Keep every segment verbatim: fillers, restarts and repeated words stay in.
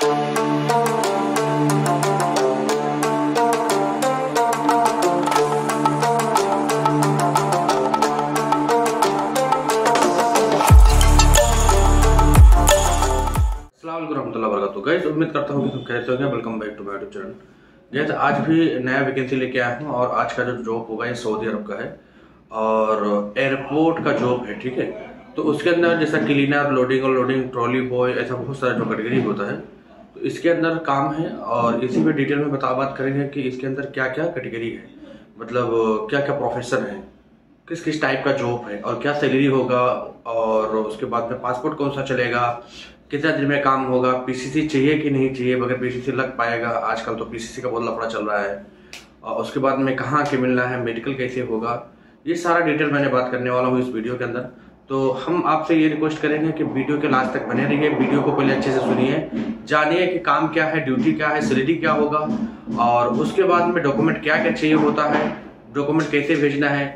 Guys उम्मीद करता हूँ कि सब कैसे होंगे। Welcome back to my YouTube channel. Guys आज भी नया वैकेंसी लेके आया हूँ और आज का जो जॉब होगा ये सऊदी अरब का है और एयरपोर्ट का जॉब है, ठीक है। तो उसके अंदर जैसा क्लीनर, लोडिंग और लोडिंग ट्रॉली बॉय, ऐसा बहुत सारा जो कैटेगरी होता है तो इसके अंदर काम है और इसी पर डिटेल में बता बात करेंगे कि इसके अंदर क्या क्या कैटेगरी है, मतलब क्या क्या प्रोफेशन है, किस किस टाइप का जॉब है और क्या सैलरी होगा और उसके बाद में पासपोर्ट कौन सा चलेगा, कितना दिन में काम होगा, पीसीसी चाहिए कि नहीं चाहिए, बगैर पीसीसी लग पाएगा। आजकल तो पीसीसी का बहुत लफड़ा चल रहा है। और उसके बाद में कहाँ के मिलना है, मेडिकल कैसे होगा, ये सारा डिटेल मैंने बात करने वाला हूँ इस वीडियो के अंदर। तो हम आपसे ये रिक्वेस्ट करेंगे कि वीडियो के लास्ट तक बने रहिए, वीडियो को पहले अच्छे से सुनिए, जानिए कि काम क्या है, ड्यूटी क्या है, सैलरी क्या होगा और उसके बाद में डॉक्यूमेंट क्या क्या चाहिए होता है, डॉक्यूमेंट कैसे भेजना है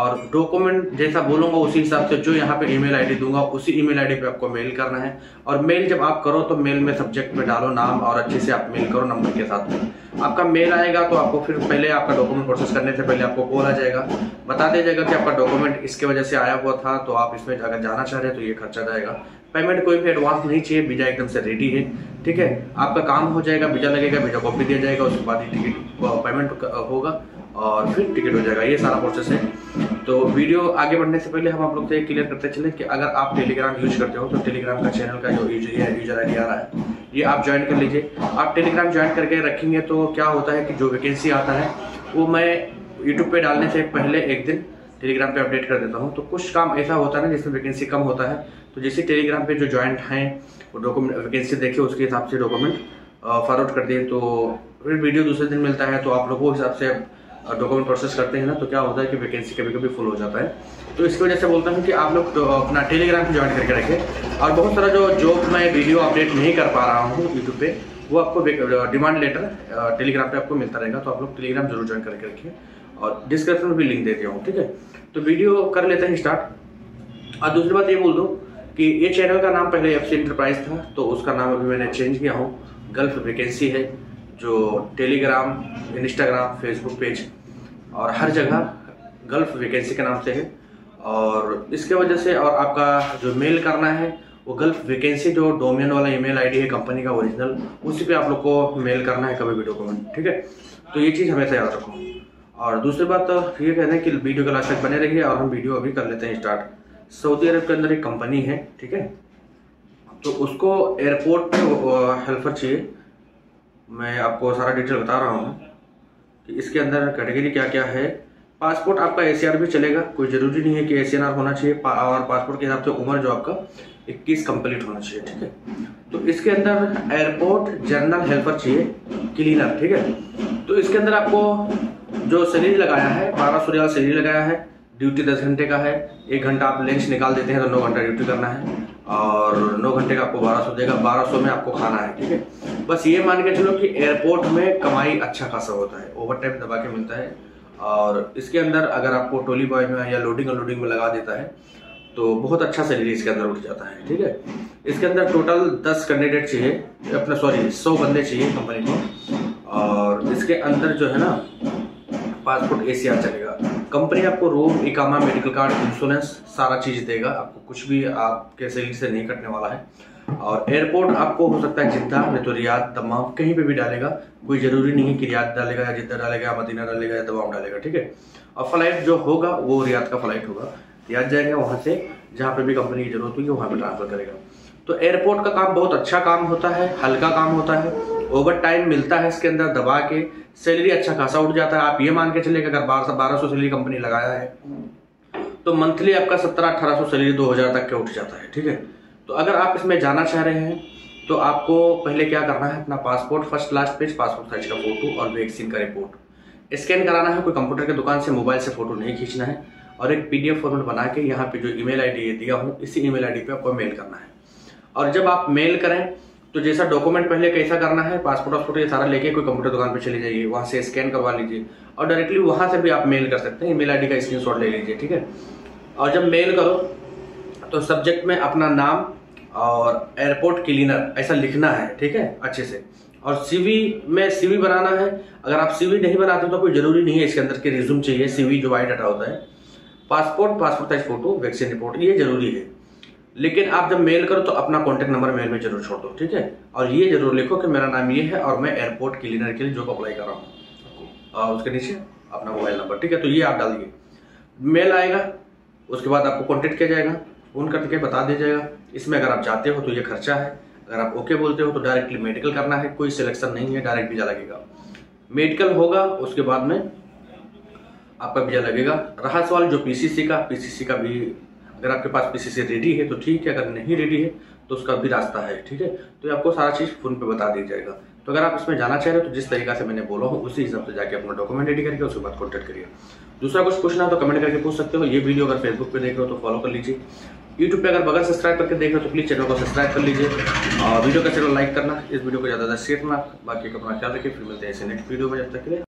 और डॉक्यूमेंट जैसा बोलूँगा उसी हिसाब से जो यहाँ पे ईमेल आईडी दूंगा उसी ईमेल आईडी पे आपको मेल करना है। और मेल जब आप करो तो मेल में सब्जेक्ट में डालो नाम और अच्छे से आप मेल करो नंबर के साथ में। आपका मेल आएगा तो आपको फिर पहले आपका डॉक्यूमेंट प्रोसेस करने से पहले आपको कॉल आ जाएगा, बता दिया जाएगा कि आपका डॉक्यूमेंट इसके वजह से आया हुआ था तो आप इसमें अगर जाना चाह रहे हैं तो ये खर्चा जाएगा। पेमेंट कोई भी एडवांस नहीं चाहिए, वीजा एकदम से रेडी है, ठीक है। आपका काम हो जाएगा, वीजा लगेगा, वीजा कॉपी दिया जाएगा, उसके बाद ही टिकट पेमेंट होगा और फिर टिकट हो जाएगा। ये सारा प्रोसेस है। तो वीडियो आगे बढ़ने से पहले हम आप लोग से क्लियर करते चले कि अगर आप टेलीग्राम यूज करते हो तो टेलीग्राम का चैनल का जो यूजर आई डी आ रहा है ये आप ज्वाइन कर लीजिए। आप टेलीग्राम ज्वाइन करके रखेंगे तो क्या होता है कि जो वैकेंसी आता है वो मैं यूट्यूब पे डालने से पहले एक दिन टेलीग्राम पे अपडेट कर देता हूँ। तो कुछ काम ऐसा होता है ना जिसमें वैकेंसी कम होता है तो जैसे टेलीग्राम पे जो ज्वाइंट हैं वो डॉक्यूमेंट वैकेंसी देखे उसके हिसाब से डॉक्यूमेंट फॉरवर्ड कर दिए तो फिर वीडियो दूसरे दिन मिलता है तो आप लोगों के हिसाब से डॉक्यूमेंट प्रोसेस करते हैं ना, तो क्या होता है कि वैकेंसी कभी कभी फुल हो जाता है। तो इसकी वजह से बोलता हूँ कि आप लोग तो अपना टेलीग्राम पर ज्वाइन करके रखें। और बहुत सारा जो जॉब मैं वीडियो अपडेट नहीं कर पा रहा हूँ यूट्यूब पे वो आपको डिमांड लेटर टेलीग्राम पे आपको मिलता रहेगा तो आप लोग टेलीग्राम जरूर ज्वाइन करके रखिए और डिस्क्रिप्शन में भी लिंक दे दिया हूँ, ठीक है। तो वीडियो कर लेते हैं स्टार्ट। और दूसरी बात ये बोल दूँ कि ये चैनल का नाम पहले एफ सी एंटरप्राइज था तो उसका नाम अभी मैंने चेंज किया हूँ, गल्फ वैकेंसी है, जो टेलीग्राम, इंस्टाग्राम, फेसबुक पेज और हर जगह गल्फ वैकेंसी के नाम से है। और इसके वजह से और आपका जो मेल करना है वो गल्फ वैकेंसी जो डोमेन वाला ईमेल आईडी है कंपनी का ओरिजिनल उसी पे आप लोग को मेल करना है कभी भी डॉक्यूमेंट, ठीक है। तो ये चीज़ हमेशा याद रखो। और दूसरी बात तो ये कहते हैं कि वीडियो के लास्ट तक बने रहिए और हम वीडियो अभी कर लेते हैं स्टार्ट। सऊदी अरब के अंदर एक कंपनी है, ठीक है, तो उसको एयरपोर्ट में हेल्पर चाहिए। मैं आपको सारा डिटेल बता रहा हूँ कि इसके अंदर कैटेगरी क्या क्या है। पासपोर्ट आपका एसीआर भी चलेगा, कोई ज़रूरी नहीं है कि एसीआर होना चाहिए पा, और पासपोर्ट के हिसाब से उम्र जो आपका इक्कीस कंप्लीट होना चाहिए, ठीक है। तो इसके अंदर एयरपोर्ट जनरल हेल्पर चाहिए, क्लीनर, ठीक है। तो इसके अंदर आपको जो सैलरी लगाया है बारह सौ रियाल सैलरी लगाया है। ड्यूटी दस घंटे का है, एक घंटा आप लंच निकाल देते हैं तो नौ घंटा ड्यूटी करना है और नौ घंटे का आपको बारह सौ देगा, बारह सौ में आपको खाना है, ठीक है। बस ये मान के चलो कि एयरपोर्ट में कमाई अच्छा खासा होता है, ओवर टाइम दबा के मिलता है। और इसके अंदर अगर आपको ट्रॉली बॉय में या लोडिंग अनलोडिंग में लगा देता है तो बहुत अच्छा सैलरी इसके अंदर उठ जाता है, ठीक है। इसके अंदर टोटल दस कैंडिडेट चाहिए, अपना सॉरी सौ बंदे चाहिए कंपनी को। और इसके अंदर जो है ना पासपोर्ट ए सी आर चलेगा। कंपनी आपको रूम, इकामा, मेडिकल कार्ड, इंश्योरेंस सारा चीज़ देगा, आपको कुछ भी आपके सैलरी से नहीं कटने वाला है। और एयरपोर्ट आपको हो सकता है जिद्दा नहीं तो रियाद, दम्माम, कहीं पे भी डालेगा, कोई ज़रूरी नहीं है कि रियाद डालेगा या जिद्दा डालेगा या मदीना डालेगा या दम्माम डालेगा, ठीक है। और फ्लाइट जो होगा वो रियाद का फ्लाइट होगा, रियाद जाएगा, वहाँ से जहाँ पर भी कंपनी की जरूरत होगी वहाँ पर ट्रांसफ़र करेगा। तो एयरपोर्ट का काम बहुत अच्छा काम होता है, हल्का काम होता है, ओवर टाइम मिलता है इसके अंदर दबा के, सैलरी अच्छा खासा उठ जाता है। आप ये मान के चलिए अगर बारह बारह सौ सैलरी कंपनी लगाया है तो मंथली आपका सत्रह अठारह सौ सैलरी दो हज़ार तक के उठ जाता है, ठीक है। तो अगर आप इसमें जाना चाह रहे हैं तो आपको पहले क्या करना है, अपना passport first last page, passport size का फोटो और वैक्सीन का रिपोर्ट स्कैन कराना है। कोई कंप्यूटर की दुकान से मोबाइल से फोटो नहीं खींचना है और एक पी डी एफ फॉर्मेट बना के यहाँ पर जो ई मेल आई डी दिया हूँ इसी ई मेल आई डी पर आपको मेल करना है। और जब आप मेल करें तो जैसा डॉक्यूमेंट पहले कैसा करना है, पासपोर्ट वासपोर्ट ये सारा लेके कोई कंप्यूटर दुकान पे चले जाइए, वहाँ से स्कैन करवा लीजिए और डायरेक्टली वहाँ से भी आप मेल कर सकते हैं, ईमेल आईडी का स्क्रीनशॉट ले लीजिए, ठीक है। और जब मेल करो तो सब्जेक्ट में अपना नाम और एयरपोर्ट क्लीनर ऐसा लिखना है, ठीक है, अच्छे से। और सीवी में सीवी बनाना है, अगर आप सीवी नहीं बनाते तो कोई ज़रूरी नहीं है इसके अंदर के रिज्यूम चाहिए, सीवी जो बायोडाटा होता है, passport, passport size photo, vaccine report, ये जरूरी है। लेकिन आप जब मेल करो तो अपना कॉन्टैक्ट नंबर मेल में जरूर छोड़ दो, ठीक है, और ये जरूर लिखो कि मेरा नाम ये है और मैं एयरपोर्ट क्लीनर के लिए जॉब अप्लाई कर रहा हूँ, और उसके नीचे अपना मोबाइल नंबर, ठीक है। तो ये आप डाल दिए, मेल आएगा, उसके बाद आपको कॉन्टैक्ट किया जाएगा, फोन करके बता दिया जाएगा। इसमें अगर आप जाते हो तो ये खर्चा है, अगर आप ओके बोलते हो तो डायरेक्टली मेडिकल करना है, कोई सिलेक्शन नहीं है, डायरेक्ट वीजा लगेगा, मेडिकल होगा, उसके बाद में आपका वीजा लगेगा। रहा सवाल जो पीसीसी का, पीसीसी का भी अगर आपके पास पीसीसी रेडी है तो ठीक है, अगर नहीं रेडी है तो उसका भी रास्ता है, ठीक है। तो आपको सारा चीज़ फोन पे बता दिया जाएगा। तो अगर आप इसमें जाना चाह रहे हो तो जिस तरीका से मैंने बोला हूँ उसी हिसाब से जाके अपना डॉक्यूमेंट रेडी करके उसके बाद कॉन्टैक्ट करिए। दूसरा कुछ पूछना है तो कमेंट करके पूछ सकते हो। ये वीडियो अगर फेसबुक पर देख रहे हो तो फॉलो कर लीजिए, यूट्यूब पे अगर बगैर सब्सक्राइब करके देख रहे हो तो प्लीज़ चैनल को सब्सक्राइब कर लीजिए, और वीडियो का चैनल लाइक करना, इस वीडियो को ज़्यादा ज़्यादा शेयर करना। बाकी अपना ख्याल रखिए, फिर मिलते हैं ऐसे नेक्स्ट वीडियो में, जब तक के लिए।